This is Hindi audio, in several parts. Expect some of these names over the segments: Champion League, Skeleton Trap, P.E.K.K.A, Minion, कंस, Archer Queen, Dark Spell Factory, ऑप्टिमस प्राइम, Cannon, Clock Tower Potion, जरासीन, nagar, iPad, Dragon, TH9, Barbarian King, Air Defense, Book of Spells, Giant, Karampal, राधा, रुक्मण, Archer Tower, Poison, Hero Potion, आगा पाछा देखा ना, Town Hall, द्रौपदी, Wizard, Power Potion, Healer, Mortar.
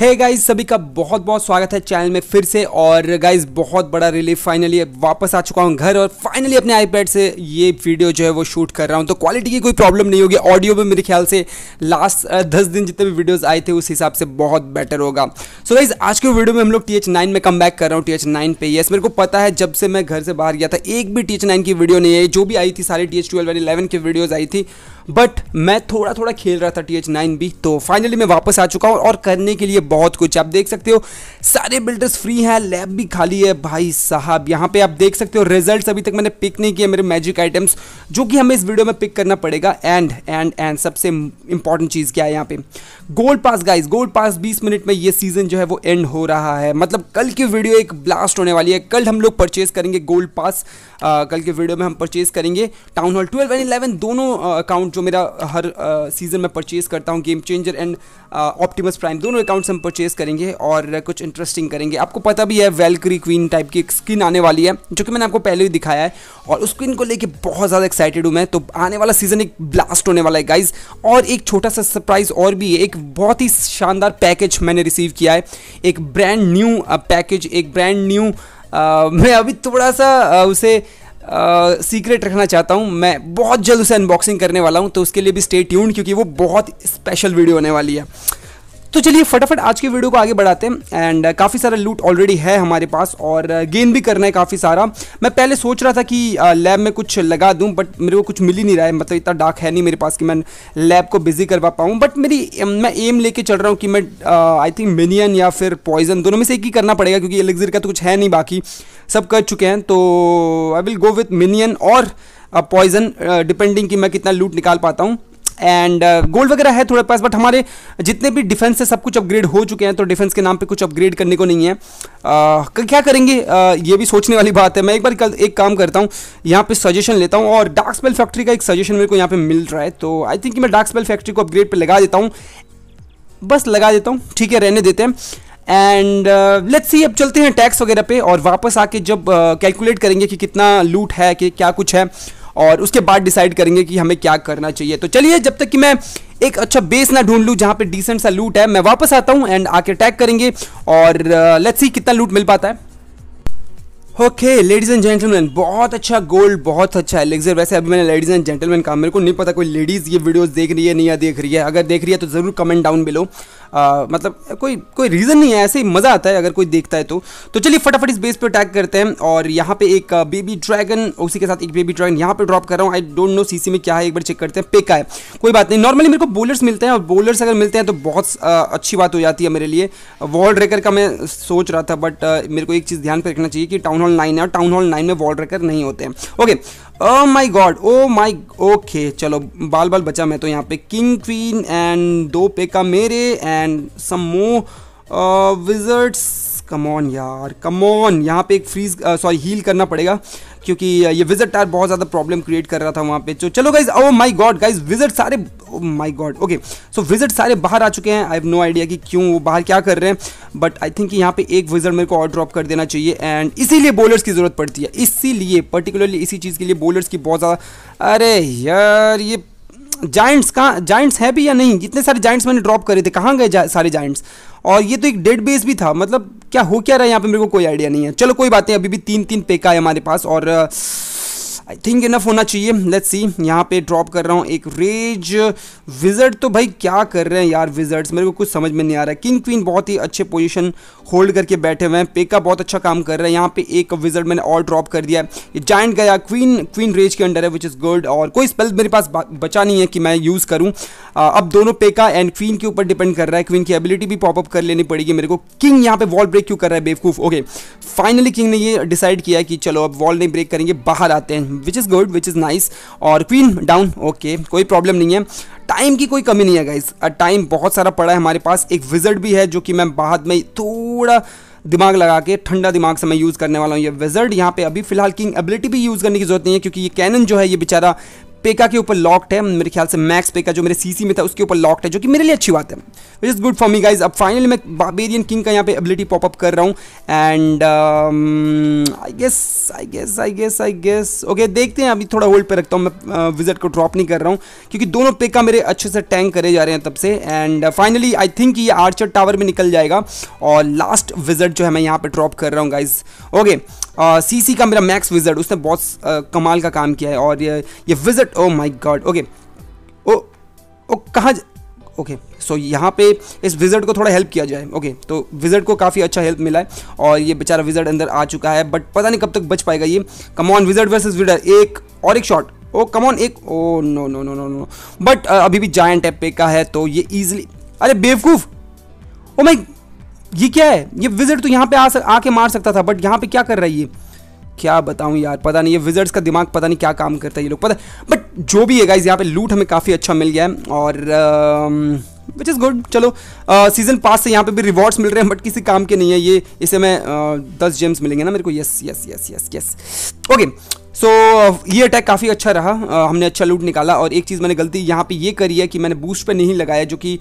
हे गाइज, सभी का बहुत बहुत स्वागत है चैनल में फिर से। और गाइज बहुत बड़ा रिलीफ, फाइनली वापस आ चुका हूँ घर और फाइनली अपने आईपैड से ये वीडियो जो है वो शूट कर रहा हूँ, तो क्वालिटी की कोई प्रॉब्लम नहीं होगी। ऑडियो में मेरे ख्याल से लास्ट 10 दिन जितने भी वीडियोस आए थे उस हिसाब से बहुत बेटर होगा। सो गाइज आज के वीडियो में हम लोग TH9 में कम बैक कर रहा हूँ, TH9 पे। यस, मेरे को पता है जब से मैं घर से बाहर गया था एक भी TH9 की वीडियो नहीं आई, जो भी आई थी सारी TH12 एंड 11 की वीडियोज़ आई थी, बट मैं थोड़ा थोड़ा खेल रहा था TH9 भी। तो फाइनली मैं वापस आ चुका हूँ और करने के लिए बहुत कुछ आप देख सकते हो, सारे बिल्डर्स फ्री हैं, लैब भी खाली है भाई साहब। यहाँ पे आप देख सकते हो रिजल्ट्स अभी तक मैंने पिक नहीं किए मेरे मैजिक आइटम्स, जो कि हमें इस वीडियो में पिक करना पड़ेगा। एंड सबसे इंपॉर्टेंट चीज़ क्या है यहाँ पे, gold pass. Guys gold pass 20 minute में ये सीजन जो है वो एंड हो रहा है, मतलब कल की वीडियो एक ब्लास्ट होने वाली है। कल हम लोग परचेज करेंगे गोल्ड पास, कल के वीडियो में हम परचेज करेंगे टाउन हॉल 12 एंड 11, दोनों अकाउंट जो मेरा हर सीजन में परचेज करता हूँ, game changer and ऑप्टिमस प्राइम, दोनों अकाउंट्स हम परचेज करेंगे और कुछ इंटरेस्टिंग करेंगे। आपको पता भी है वैल्करी क्वीन टाइप की स्किन आने वाली है, जो कि मैंने आपको पहले भी दिखाया है और उस स्किन को लेके बहुत ज़्यादा एक्साइटेड हूँ मैं। तो आने वाला सीजन एक ब्लास्ट होने वाला है गाइज। और एक छोटा सा सरप्राइज़ और भी है, एक बहुत ही शानदार पैकेज मैंने रिसीव किया है, एक ब्रांड न्यू पैकेज, एक ब्रांड न्यू। मैं अभी थोड़ा सा उसे सीक्रेट रखना चाहता हूं, मैं बहुत जल्द उसे अनबॉक्सिंग करने वाला हूं, तो उसके लिए भी स्टे ट्यून्ड क्योंकि वो बहुत स्पेशल वीडियो होने वाली है। तो चलिए फटाफट आज की वीडियो को आगे बढ़ाते हैं। एंड काफ़ी सारा लूट ऑलरेडी है हमारे पास और गेन भी करना है काफ़ी सारा। मैं पहले सोच रहा था कि लैब में कुछ लगा दूं, बट मेरे को कुछ मिल ही नहीं रहा है, मतलब इतना डार्क है नहीं मेरे पास कि मैं लैब को बिजी करवा पाऊं। बट मैं एम लेके चल रहा हूं कि मैं आई थिंक मिनियन या फिर पॉइजन, दोनों में से एक ही करना पड़ेगा क्योंकि एलिक्सिर का तो कुछ है नहीं, बाकी सब कर चुके हैं। तो I will go with minion और पॉइजन, डिपेंडिंग कि मैं कितना लूट निकाल पाता हूँ। एंड गोल्ड वगैरह है थोड़े पास, बट हमारे जितने भी डिफेंस है सब कुछ अपग्रेड हो चुके हैं, तो डिफेंस के नाम पे कुछ अपग्रेड करने को नहीं है। क्या करेंगे ये भी सोचने वाली बात है। मैं एक बार कल एक काम करता हूँ, यहाँ पे सजेशन लेता हूँ और डार्क स्पेल फैक्ट्री का एक सजेशन मेरे को यहाँ पे मिल रहा है, तो आई थिंक मैं डार्क स्पेल फैक्ट्री को अपग्रेड पर लगा देता हूँ, बस लगा देता हूँ, ठीक है, रहने देते हैं। एंड लेट्स सी, अब चलते हैं टैक्स वगैरह पे और वापस आके जब कैलकुलेट करेंगे कि कितना लूट है, कि क्या कुछ है, और उसके बाद डिसाइड करेंगे कि हमें क्या करना चाहिए। तो चलिए जब तक कि मैं एक अच्छा बेस ना ढूंढ लूँ जहाँ पे डिसेंट सा लूट है, मैं वापस आता हूँ एंड आके अटैक करेंगे और लेट्स सी कितना लूट मिल पाता है। ओके लेडीज़ एंड जेंटलमैन, बहुत अच्छा गोल्ड, बहुत अच्छा एलिक्सर। वैसे अभी मैंने लेडीज़ एंड जेंटलमैन कहा, मेरे को नहीं पता कोई लेडीज़ ये वीडियोस देख रही है नहीं या देख रही है, अगर देख रही है तो ज़रूर कमेंट डाउन बिलो। मतलब कोई रीज़न नहीं है, ऐसे ही मज़ा आता है अगर कोई देखता है तो चलिए फटाफट इस बेस पर अटैक करते हैं। और यहाँ पर एक बेबी ड्रैगन, उसी के साथ एक बेबी ड्रैगन यहाँ पर ड्रॉप कर रहा हूँ। आई डोंट नो सीसी में क्या है, एक बार चेक करते हैं। P.E.K.K.A है, कोई बात नहीं, नॉर्मली मेरे को बोलर्स मिलते हैं और बोलर्स अगर मिलते हैं तो बहुत अच्छी बात हो जाती है मेरे लिए। वॉल ब्रेकर का मैं सोच रहा था, बट मेरे को एक चीज़ ध्यान पर रखना चाहिए कि टाउन 9 है और टाउन हॉल 9 में वॉल ब्रेकर नहीं होते हैं। Okay, oh my god, oh my, okay चलो बाल बचा। मैं तो यहाँ पे किंग क्वीन एंड 2 P.E.K.K.A मेरे and some more wizards. Come on यार, कम ऑन, यहाँ पे एक फ्रीज, सॉरी हील करना पड़ेगा क्योंकि ये विजर्ड टायर बहुत ज़्यादा प्रॉब्लम क्रिएट कर रहा था वहाँ पे। तो चलो guys, oh my god guys, wizard सारे, oh my god. Okay so wizard सारे बाहर आ चुके हैं। आई हैव नो आइडिया कि क्यों वो बाहर क्या कर रहे हैं, बट आई थिंक यहाँ पे एक विजर्ड मेरे को और ड्रॉप कर देना चाहिए एंड इसीलिए बॉलर्स की ज़रूरत पड़ती है, इसीलिए पर्टिकुलरली इसी चीज़ के लिए बॉलर्स की बहुत ज़्यादा। अरे यार ये जाइंट्स कहाँ, जाइंट्स हैं भी या नहीं? इतने सारे जाइंट्स मैंने ड्रॉप करे थे, कहाँ गए सारे जाइंट्स? और ये तो एक डेड बेस भी था, मतलब क्या हो क्या रहा है यहाँ पे मेरे को कोई आइडिया नहीं है। चलो कोई बात नहीं, अभी भी 3-3 P.E.K.K.A है हमारे पास और आई थिंक इनफ होना चाहिए। लेट्स सी, यहाँ पे ड्रॉप कर रहा हूँ एक रेज। विजर्ड तो भाई क्या कर रहे हैं यार विजर्ड्स, मेरे को कुछ समझ में नहीं आ रहा है। किंग क्वीन बहुत ही अच्छे पोजीशन होल्ड करके बैठे हुए हैं, P.E.K.K.A बहुत अच्छा काम कर रहा है। यहाँ पे एक विजर्ड मैंने और ड्रॉप कर दिया है, जायंट गया, क्वीन रेज के अंडर है विच इज़ गुड। और कोई स्पेल मेरे पास बचा नहीं है कि मैं यूज़ करूँ। अब दोनों P.E.K.K.A एंड क्वीन के ऊपर डिपेंड कर रहा है, क्वीन की एबिलिटी भी पॉपअप कर लेनी पड़ेगी मेरे को। किंग यहाँ पे वॉल ब्रेक क्यों कर रहा है बेवकूफ़? ओके फाइनली किंग ने ये डिसाइड किया कि चलो अब वॉल नहीं ब्रेक करेंगे, बाहर आते हैं, which is good, which is nice. और क्वीन डाउन, ओके कोई प्रॉब्लम नहीं है, टाइम की कोई कमी नहीं है गाइज, टाइम बहुत सारा पड़ा है हमारे पास। एक विजर्ड भी है जो कि मैं बाद में थोड़ा दिमाग लगा के ठंडा दिमाग से मैं यूज़ करने वाला हूँ। ये विजर्ड यहाँ पे अभी फिलहाल किंग एबिलिटी भी यूज़ करने की जरूरत नहीं है क्योंकि ये कैनन जो है ये बेचारा P.E.K.K.A के ऊपर लॉक्ड है, मेरे ख्याल से मैक्स P.E.K.K.A जो मेरे सीसी में था उसके ऊपर लॉक्ड है, जो कि मेरे लिए अच्छी बात है, which is good for me guys. अब फाइनली मैं बार्बेरियन किंग का यहाँ पे एबिलिटी पॉपअप कर रहा हूँ एंड आई गेस ओके देखते हैं, अभी थोड़ा होल्ड पे रखता हूँ मैं, विजर्ड को ड्रॉप नहीं कर रहा हूँ क्योंकि दोनों P.E.K.K.A मेरे अच्छे से टैंक करे जा रहे हैं तब से। एंड फाइनली आई थिंक ये आर्चर टावर में निकल जाएगा और लास्ट विजर्ड जो है मैं यहाँ पर ड्रॉप कर रहा हूँ गाइज। ओके सीसी का मेरा मैक्स विजर्ड, उसने बहुत कमाल का काम किया है और ये wizard oh my god. Okay oh कहाँ ओके सो यहाँ पे इस विजर्ड को थोड़ा हेल्प किया जाए। ओके तो विजर्ड को काफ़ी अच्छा हेल्प मिला है और ये बेचारा विजर्ड अंदर आ चुका है बट पता नहीं कब तक बच पाएगा ये। कमॉन विजर्ड वर्सेस विजर्ड, एक और एक शॉट, ओ कमॉन एक, oh no no no no no but अभी भी जायंट है P.E.K.K.A है तो ये ईजिली, अरे बेवकूफ़ ओ माय, ये क्या है, ये विजर्ड तो यहाँ पे आके मार सकता था बट यहाँ पे क्या कर रहा है ये, क्या बताऊँ यार, पता नहीं ये विजर्ड्स का दिमाग पता नहीं क्या काम करता है ये लोग, पता। बट जो भी है गाइज यहाँ पे लूट हमें काफ़ी अच्छा मिल गया है और विच इज़ गुड। चलो सीज़न पास से यहाँ पे भी रिवॉर्ड्स मिल रहे हैं बट किसी काम के नहीं है ये, इसे मैं 10 जेम्स मिलेंगे ना मेरे को। Yes yes yes yes yes okay so ये अटैक काफ़ी अच्छा रहा, हमने अच्छा लूट निकाला और एक चीज़ मैंने गलती यहाँ पे ये करी है कि मैंने बूस्ट पे नहीं लगाया जो कि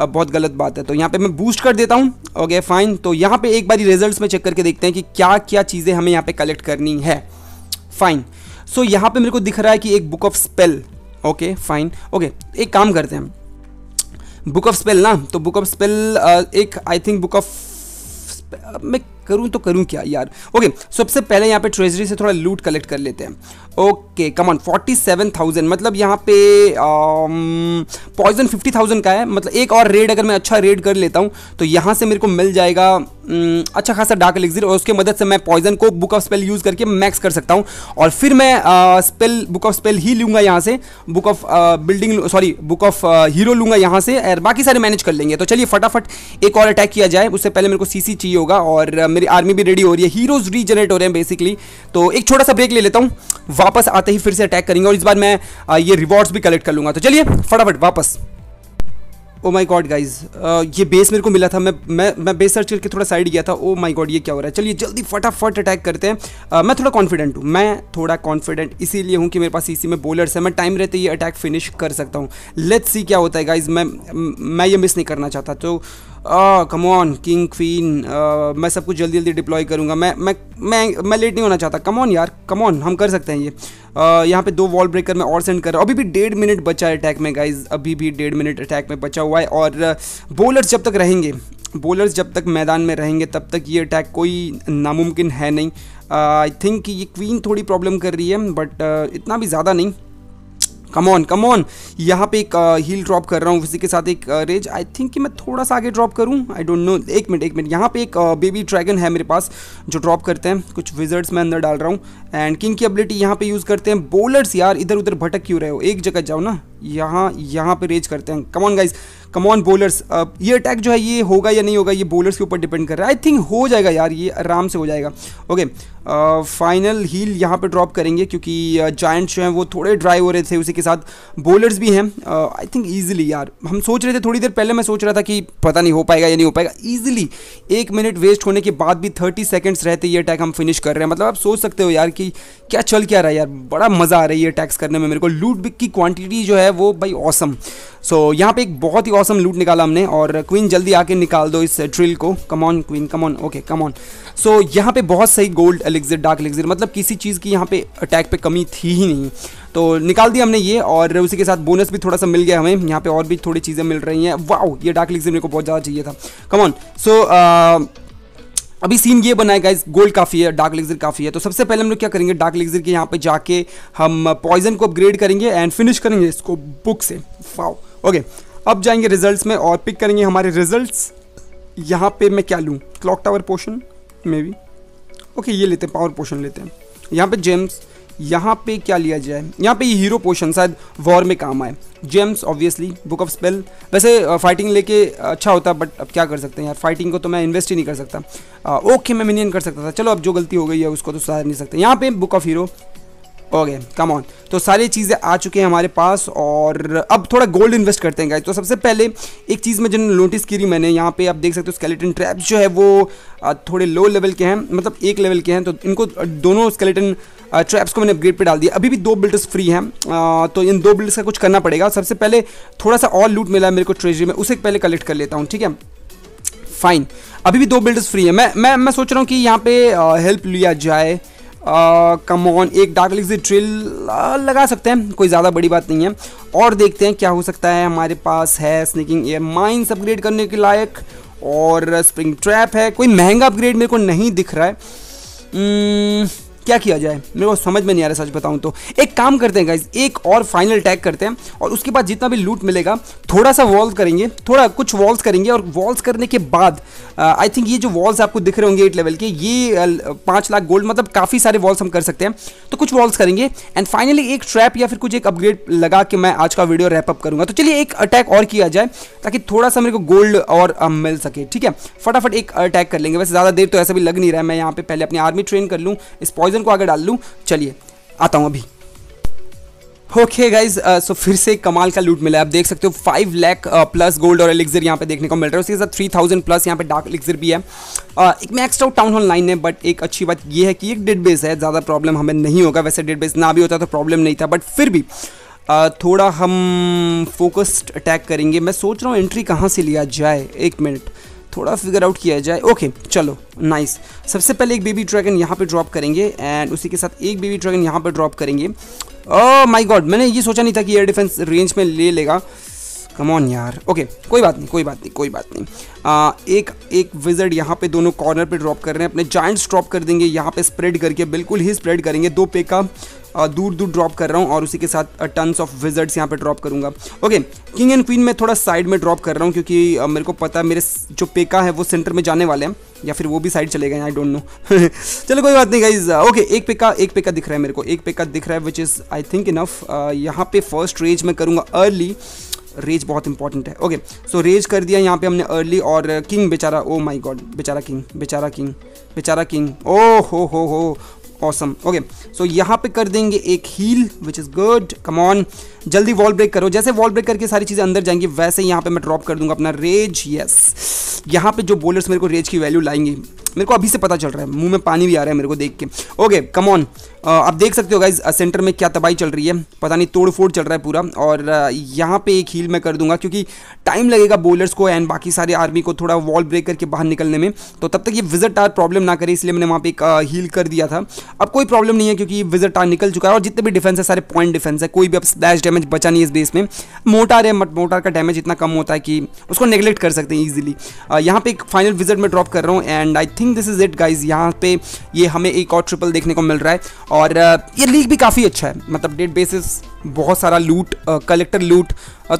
बहुत गलत बात है, तो यहाँ पे मैं बूस्ट कर देता हूँ। ओके फाइन, तो यहाँ पे एक बारी रिजल्ट्स में चेक करके देखते हैं कि क्या क्या चीज़ें हमें यहाँ पे कलेक्ट करनी है। फाइन सो यहाँ पे मेरे को दिख रहा है कि एक book of spell, okay fine okay एक काम करते हैं बुक ऑफ स्पेल ना, तो बुक ऑफ स्पेल एक आई थिंक बुक ऑफ मैं करूँ तो करूँ क्या यार। ओके सबसे पहले यहाँ पे ट्रेजरी से थोड़ा लूट कलेक्ट कर लेते हैं। ओके कमॉन 47,000 मतलब यहाँ पे पॉइजन 50,000 का है, मतलब एक और रेड अगर मैं अच्छा रेड कर लेता हूँ तो यहाँ से मेरे को मिल जाएगा अच्छा खासा डार्क एलिक्सिर और उसके मदद से मैं पॉइजन को बुक ऑफ स्पेल यूज़ करके मैक्स कर सकता हूँ और फिर मैं स्पेल बुक ऑफ स्पेल ही लूँगा यहाँ से, book of building sorry book of hero लूँगा यहाँ से और बाकी सारे मैनेज कर लेंगे। तो चलिए फटाफट एक और अटैक किया जाए, उससे पहले मेरे को सीसी चाहिए होगा और मेरी आर्मी भी रेडी हो रही है, हीरोज रीजनरेट हो रहे हैं बेसिकली। तो एक छोटा सा ब्रेक ले लेता हूँ, वापस आते ही फिर से अटैक करेंगे और इस बार मैं ये रिवॉर्ड्स भी कलेक्ट कर लूँगा। तो चलिए फटाफट वापस। ओ माय गॉड गाइज ये बेस मेरे को मिला था, मैं बेस सर्च करके थोड़ा साइड गया था। ओ माय गॉड ये क्या हो रहा है, चलिए जल्दी फटाफट अटैक करते हैं। मैं थोड़ा कॉन्फिडेंट हूँ, मैं थोड़ा कॉन्फिडेंट इसीलिए हूँ कि मेरे पास इसी में बॉलर्स है, मैं टाइम रहते ये अटैक फिनिश कर सकता हूँ। लेट्स सी क्या होता है गाइज, मैं ये मिस नहीं करना चाहता। तो कम ऑन किंग क्वीन, मैं सब कुछ जल्दी जल्दी डिप्लॉय करूँगा, मैं लेट नहीं होना चाहता। कम ऑन यार कम ऑन, हम कर सकते हैं ये। यहाँ पे दो वॉल ब्रेकर में और सेंड कर रहा हूँ, अभी भी 1.5 मिनट बचा है अटैक में गाइज, अभी भी 1.5 मिनट अटैक में बचा हुआ है और बॉलर्स जब तक रहेंगे, बॉलर्स जब तक मैदान में रहेंगे तब तक ये अटैक कोई नामुमकिन है नहीं। आई थिंक ये क्वीन थोड़ी प्रॉब्लम कर रही है बट इतना भी ज़्यादा नहीं। कम ऑन यहाँ पे एक हील ड्रॉप कर रहा हूँ, उसी के साथ एक रेज आई थिंक कि मैं थोड़ा सा आगे ड्रॉप करूँ, आई डोंट नो। एक मिनट यहाँ पे एक बेबी ड्रैगन है मेरे पास जो ड्रॉप करते हैं, कुछ विजर्ड्स मैं अंदर डाल रहा हूँ एंड किंग की एबिलिटी यहाँ पे यूज़ करते हैं। बॉलर्स यार इधर उधर भटक क्यों रहे हो, एक जगह जाओ ना, यहाँ पे रेज करते हैं। Come on guys come on bowlers, ये अटैक जो है ये होगा या नहीं होगा ये बॉलर्स के ऊपर डिपेंड कर रहा है, आई थिंक हो जाएगा यार, ये आराम से हो जाएगा। ओके फाइनल हील यहाँ पे ड्रॉप करेंगे क्योंकि जायंट्स जो हैं वो थोड़े ड्राई हो रहे थे, उसी के साथ बॉलर्स भी हैं। आई थिंक ईजिली यार, हम सोच रहे थे थोड़ी देर पहले, मैं सोच रहा था कि पता नहीं हो पाएगा या नहीं हो पाएगा, ईजिली 1 मिनट वेस्ट होने के बाद भी 30 सेकेंड्स रहते ये अटैक हम फिनिश कर रहे हैं। मतलब आप सोच सकते हो यार कि क्या चल क्या रहा है यार, बड़ा मज़ा आ रहा है ये अटैक्स करने में मेरे को। लूट बिक की क्वान्टिटी जो है वो भाई ऑसम। सो यहाँ पे एक बहुत ही ऑसम लूट निकाला हमने और क्वीन जल्दी आके निकाल दो इस ड्रिल को। Come on queen come on, okay come on. So यहाँ पे बहुत सही गोल्ड एलिक्सिर डार्क एलिक्सिर, मतलब किसी चीज़ की यहाँ पे अटैक पे कमी थी ही नहीं, तो निकाल दिया हमने ये और उसी के साथ बोनस भी थोड़ा सा मिल गया हमें। यहाँ पे और भी थोड़ी चीज़ें मिल रही हैं। वाओ ये डार्क एलिक्सिर मेरे को बहुत ज़्यादा चाहिए था। कम ऑन सो अभी सीन ये बनाएगा, इस गोल्ड काफ़ी है डार्क एलिक्सिर काफ़ी है, तो सबसे पहले हम लोग क्या करेंगे, डार्क एलिक्सिर के यहाँ पे जाके हम पॉइजन को अपग्रेड करेंगे एंड फिनिश करेंगे इसको बुक से। वाओ ओके अब जाएंगे रिजल्ट्स में और पिक करेंगे हमारे रिजल्ट्स। यहाँ पे मैं क्या लूँ, clock tower potion may be, okay ये लेते हैं पावर पोशन लेते हैं। यहाँ पे जेम्स, यहाँ पे क्या लिया जाए, यहाँ पे ये हीरो पोशन शायद वॉर में काम आए, gems obviously, book of spell वैसे फाइटिंग लेके अच्छा होता बट अब क्या कर सकते हैं यार, फाइटिंग को तो मैं इन्वेस्ट ही नहीं कर सकता। ओके मैं मिनियन कर सकता था, चलो अब जो गलती हो गई है उसको तो सुधार नहीं सकते। यहाँ पे book of hero okay come on. तो सारी चीज़ें आ चुकी हैं हमारे पास और अब थोड़ा गोल्ड इन्वेस्ट करते हैं गाइस। तो सबसे पहले एक चीज़ में जो नोटिस की मैंने यहाँ पे आप देख सकते हो स्केलेटन ट्रैप जो है वो थोड़े लो लेवल के हैं, मतलब एक लेवल के हैं। तो इनको दोनों स्केलेटन ट्रैप्स को मैंने अपग्रेड पे डाल दिया। अभी भी दो बिल्डर्स फ्री हैं तो इन दो बिल्डर्स का कुछ करना पड़ेगा। सबसे पहले थोड़ा सा और लूट मिला है मेरे को ट्रेजरी में, उसे पहले कलेक्ट कर लेता हूँ। ठीक है फाइन, अभी भी दो बिल्डर्स फ्री हैं। मैं सोच रहा हूँ कि यहाँ पर हेल्प लिया जाए। कम ऑन एक डार्क लिग से ड्रिल लगा सकते हैं, कोई ज़्यादा बड़ी बात नहीं है। और देखते हैं क्या हो सकता है। हमारे पास है स्नीकिंग एयर माइंस अपग्रेड करने के लायक और स्प्रिंग ट्रैप है। कोई महंगा अपग्रेड मेरे को नहीं दिख रहा है। क्या किया जाए मेरे को समझ में नहीं आ रहा है सच बताऊं तो। एक काम करते हैं गाइज, एक और फाइनल अटैक करते हैं और उसके बाद जितना भी लूट मिलेगा थोड़ा सा वॉल्व करेंगे, थोड़ा कुछ वॉल्स करेंगे। और वॉल्स करने के बाद आई थिंक ये जो वॉल्स आपको दिख रहे होंगे 8 लेवल के, ये 5 लाख गोल्ड, मतलब काफ़ी सारे वॉल्स हम कर सकते हैं। तो कुछ वॉल्स करेंगे एंड फाइनली एक ट्रैप या फिर कुछ एक अपग्रेड लगा के मैं आज का वीडियो रैपअप करूँगा। तो चलिए एक अटैक और किया जाए ताकि थोड़ा सा मेरे को गोल्ड और मिल सके। ठीक है फटाफट एक अटैक कर लेंगे। वैसे ज़्यादा देर तो ऐसा भी लग नहीं रहा है। मैं यहाँ पर पहले अपनी आर्मी ट्रेन कर लूँ, इस को आगे डाल लूं। चलिए आता हूं अभी। ओके गाइज सो फिर से कमाल का लूट मिला है। आप देख सकते हो 5 लाख प्लस गोल्ड और एलिक्सर यहाँ पे देखने को मिल रहा है। उसके साथ 3000 प्लस यहाँ पे डार्क एलिक्सर भी है। एक मैक्स आउट टाउन हॉल 9 है, बट एक अच्छी बात यह है कि एक डेड बेस है, ज़्यादा प्रॉब्लम हमें नहीं होगा। वैसे डेड बेस ना भी होता तो प्रॉब्लम नहीं था, बट फिर भी थोड़ा हम फोकस्ड अटैक करेंगे। मैं सोच रहा हूँ एंट्री कहाँ से लिया जाए, एक मिनट थोड़ा फिगर आउट किया जाए। ओके चलो नाइस। सबसे पहले एक बेबी ड्रैगन यहाँ पे ड्रॉप करेंगे एंड उसी के साथ एक बेबी ड्रैगन यहाँ पे ड्रॉप करेंगे। ओह माय गॉड, मैंने ये सोचा नहीं था कि एयर डिफेंस रेंज में ले लेगा। कम ऑन यार। ओके कोई बात नहीं कोई बात नहीं कोई बात नहीं। एक विजर्ड यहाँ पे दोनों कॉर्नर पे ड्रॉप कर रहे हैं। अपने जाइंट्स ड्रॉप कर देंगे यहाँ पे, स्प्रेड करके बिल्कुल ही स्प्रेड करेंगे। 2 P.E.K.K.A दूर दूर ड्रॉप कर रहा हूँ और उसी के साथ टन्स ऑफ विजर्ड्स यहाँ पे ड्रॉप करूँगा। ओके किंग एंड क्वीन में थोड़ा साइड में ड्रॉप कर रहा हूँ क्योंकि मेरे को पता है मेरे जो P.E.K.K.A है वो सेंटर में जाने वाले हैं या फिर वो भी साइड चले गए, आई डोंट नो। चलो कोई बात नहीं गाइज। ओके एक P.E.K.K.A दिख रहा है मेरे को, एक P.E.K.K.A दिख रहा है which is I think enough. यहाँ पे फर्स्ट रेज मैं करूँगा अर्ली, रेज बहुत इंपॉर्टेंट है। ओके सो रेज कर दिया यहाँ पे हमने अर्ली। और किंग बेचारा, ओ माय गॉड बेचारा किंग बेचारा किंग बेचारा king, oh ho awesome. Okay so यहाँ पे कर देंगे एक heal which is good. Come on जल्दी वॉल ब्रेक करो। जैसे वॉल ब्रेक करके सारी चीज़ें अंदर जाएंगी वैसे यहाँ पे मैं ड्रॉप कर दूंगा अपना रेज। यस यहाँ पे जो बॉलर्स मेरे को रेज की वैल्यू लाएंगे मेरे को अभी से पता चल रहा है, मुंह में पानी भी आ रहा है मेरे को देख के। ओके कम ऑन आप देख सकते हो गाइज सेंटर में क्या तबाही चल रही है, पता नहीं तोड़ फोड़ चल रहा है पूरा। और यहाँ पे एक हील मैं कर दूंगा क्योंकि टाइम लगेगा बॉलर्स को एंड बाकी सारी आर्मी को थोड़ा वॉल ब्रेक करके बाहर निकलने में। तो तब तक ये विजर्ड टावर प्रॉब्लम ना करे इसलिए मैंने वहाँ पे एक हील कर दिया था। अब कोई प्रॉब्लम नहीं है क्योंकि विजर्ड टावर निकल चुका है और जितने भी डिफेंस है सारे पॉइंट डिफेंस है। कोई भी अब स्लैश डैमेज बचा नहीं इस बेस में। मोटार है, मोटार का डैमेज इतना कम होता है कि उसको नेगलेक्ट कर सकते हैं ईजिली। यहाँ पे एक फाइनल विजर्ड में ड्रॉप कर रहा हूँ and I think this is it guys. यहाँ पे ये हमें एक और ट्रिपल देखने को मिल रहा है और ये लीग भी काफ़ी अच्छा है, मतलब डेट बेसिस बहुत सारा लूट, कलेक्टर लूट,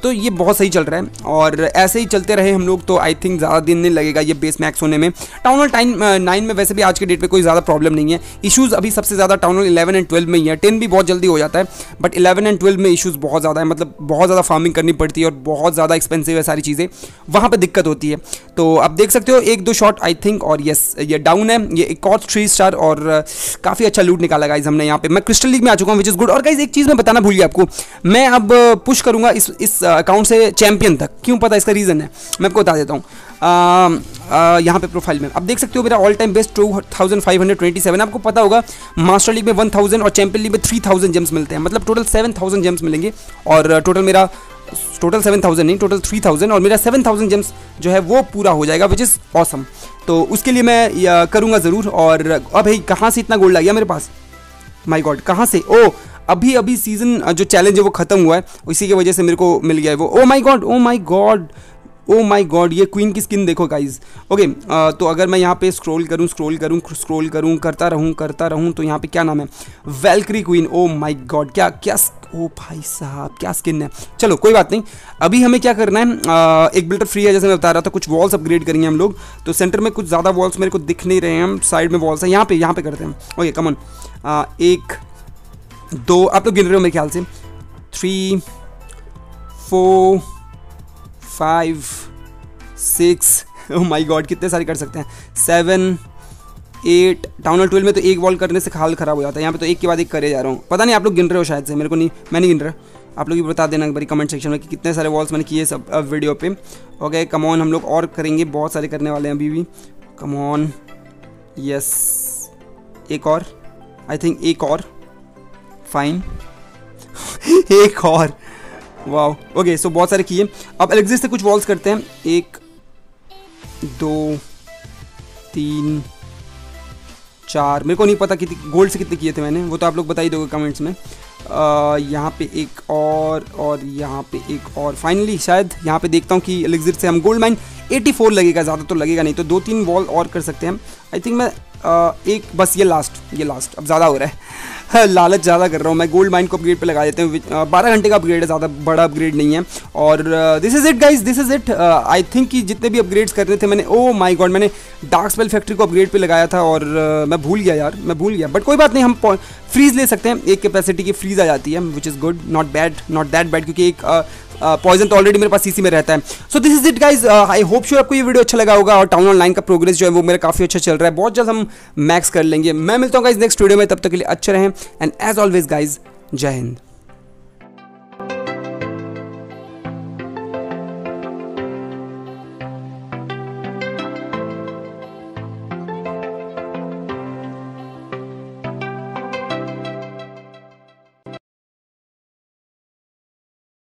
तो ये बहुत सही चल रहा है। और ऐसे ही चलते रहे हम लोग तो आई थिंक ज़्यादा दिन नहीं लगेगा ये बेस मैक्स होने में। टाउन हॉल 9 में वैसे भी आज के डेट पे कोई ज़्यादा प्रॉब्लम नहीं है। इश्यूज़ अभी सबसे ज़्यादा टाउन हॉल 11 एंड 12 में ही है। 10 भी बहुत जल्दी हो जाता है बट 11 एंड 12 में इशूज़ बहुत ज़्यादा है, मतलब बहुत ज़्यादा फार्मिंग करनी पड़ती है और बहुत ज़्यादा एक्सपेंसिव है सारी चीज़ें, वहाँ पर दिक्कत होती है। तो आप देख सकते हो 1-2 शॉट आई थिंक। और येस ये डाउन है, ये एक और 3 स्टार और काफ़ी अच्छा लूट निकाला गाइज हमने यहाँ पे। मैं क्रिस्टल लीग में आ चुका हूँ विच इज़ गुड। और गाइज एक चीज़ मैं बताना भूलिए आपको, मैं अब पुश करूँगा इस अकाउंट से चैंपियन तक। क्यों पता इसका रीज़न है, मैं आपको बता देता हूँ। यहाँ पे प्रोफाइल में आप देख सकते हो मेरा ऑल टाइम बेस्ट 2527। आपको पता होगा मास्टर लीग में 1000 और चैंपियन लीग में 3000 जेम्स मिलते हैं, मतलब टोटल 7000 जेम्स मिलेंगे। और टोटल 7000 नहीं, टोटल 3000 और मेरा 7000 जेम्स जो है वो पूरा हो जाएगा विच इज़ ऑसम। तो उसके लिए मैं करूँगा ज़रूर। और अब भाई कहाँ से इतना गोल्ड आ गया मेरे पास, माई गॉड कहाँ से। ओ अभी अभी सीज़न जो चैलेंज है वो ख़त्म हुआ है, इसी की वजह से मेरे को मिल गया है वो। Oh my god oh my god oh my god, ये क्वीन की स्किन देखो गाइज। ओके तो अगर मैं यहाँ पे स्क्रॉल करूँ करता रहूँ तो यहाँ पे क्या नाम है, Valkyrie queen. Oh my god क्या क्या, ओ भाई साहब क्या स्किन है। चलो कोई बात नहीं, अभी हमें क्या करना है, एक बिल्डर फ्री है जैसे मैं बता रहा था, कुछ वॉल्स अपग्रेड करेंगे हम लोग। तो सेंटर में कुछ ज़्यादा वॉल्स मेरे को दिख नहीं रहे हैं, साइड में वॉल्स है। यहाँ पे करते हैं। ओके कम ऑन 1, 2 आप लोग गिन रहे हो मेरे ख्याल से, 3, 4, 5, 6। ओह माय गॉड कितने सारे कर सकते हैं, 7 8 टाउन हॉल 12 में तो एक वॉल करने से हाल खराब हो जाता है। यहाँ पे तो एक के बाद एक करे जा रहा हूँ, पता नहीं आप लोग गिन रहे हो शायद से, मेरे को नहीं, मैं नहीं गिन रहा। आप लोग भी बता देना एक बार कमेंट सेक्शन में कि कितने सारे वॉल्स मैंने किए सब वीडियो पे। ओके कम ऑन, हम लोग और करेंगे, बहुत सारे करने वाले हैं अभी भी। कम ऑन, यस एक और, आई थिंक एक और, फाइन एक और, वाह। ओके सो बहुत सारे किए। अब एलेक्सिस से कुछ वॉल्स करते हैं, 1 2 3 4, मेरे को नहीं पता कितने गोल्ड से कितने किए थे मैंने, वो तो आप लोग बता ही दोगे कमेंट्स में। यहाँ पे एक और यहाँ पे एक और, फाइनली शायद यहाँ पे देखता हूँ कि एलिक्सिर से हम गोल्ड माइन 84 लगेगा, ज़्यादा तो लगेगा नहीं, तो 2-3 वॉल और कर सकते हैं हम। आई थिंक मैं एक बस ये लास्ट अब ज़्यादा हो रहा है लालच ज़्यादा कर रहा हूँ मैं। गोल्ड माइन को अपग्रेड पे लगा देते हैं, 12 घंटे का अपग्रेड है, ज़्यादा बड़ा अपग्रेड नहीं है। और this is it guys, this is it. I think कि जितने भी अपग्रेड्स करने थे मैंने, ओ माय गॉड, मैंने डार्क स्पेल फैक्ट्री को अपग्रेड पे लगाया था और मैं भूल गया यार, मैं भूल गया, बट कोई बात नहीं। हम फ्रीज़ ले सकते हैं, एक कैपेसिटी की फ्रीज़ आ जाती है, which is good, not bad, not that bad, क्योंकि एक पॉइजन तो ऑलरेडी मेरे पास सीसी में रहता है। So this is it guys, I hope sure आपको ये वीडियो अच्छा लगा होगा। और टाउन हॉल 9 का प्रोग्रेस जो है वो मेरा काफ़ी अच्छा चल रहा है, बहुत जल्द हम मैक्स कर लेंगे। मैं मिलता हूँ गाइज नेक्स्ट वीडियो में, तब तक के लिए अच्छे रहें, एंड एज ऑलवेज गाइज जय हिंद।